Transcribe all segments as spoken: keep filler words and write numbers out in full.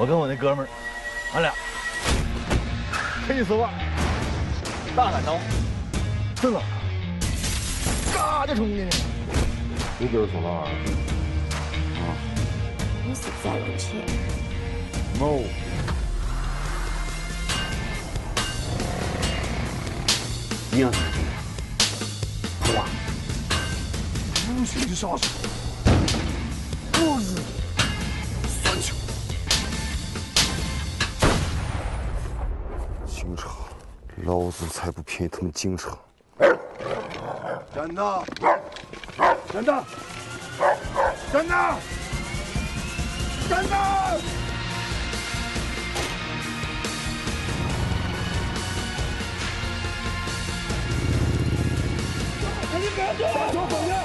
我跟我那哥们儿，俺俩黑丝袜、大砍刀、刺脑，嘎就冲进去了。你就是怂老二啊？你死在人前。No。你要死？哇！无情的杀手，不死。 京城，老子才不便宜他们京城！站着，站着，站着，站着！你别动！走，走开！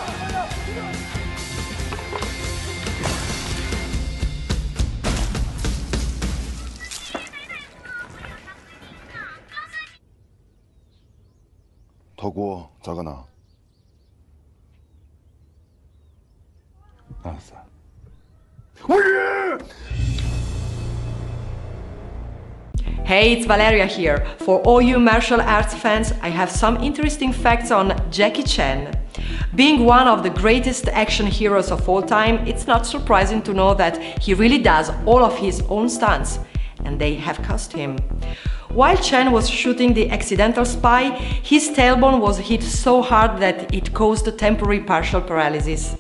老郭咋个呢？那是，我日！Hey, it's Valeria here. For all you martial arts fans, I have some interesting facts on Jackie Chan. Being one of the greatest action heroes of all time, it's not surprising to know that he really does all of his own stunts, and they have cost him. While Chan was shooting the accidental spy, his tailbone was hit so hard that it caused temporary partial paralysis.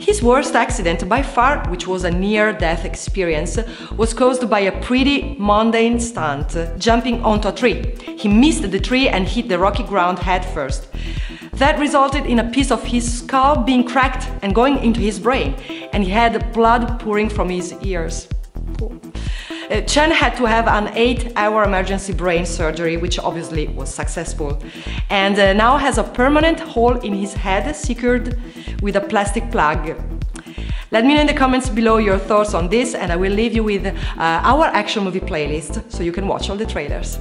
His worst accident by far, which was a near-death experience, was caused by a pretty mundane stunt, jumping onto a tree. He missed the tree and hit the rocky ground headfirst. That resulted in a piece of his skull being cracked and going into his brain, and he had blood pouring from his ears. Uh, Chan had to have an eight hour emergency brain surgery, which obviously was successful, and uh, now has a permanent hole in his head secured with a plastic plug. Let me know in the comments below your thoughts on this, and I will leave you with uh, our action movie playlist so you can watch all the trailers.